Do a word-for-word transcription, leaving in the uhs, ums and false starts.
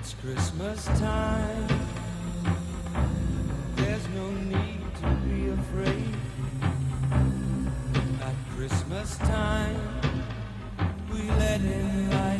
It's Christmas time. There's no need to be afraid. At Christmas time, we let in light.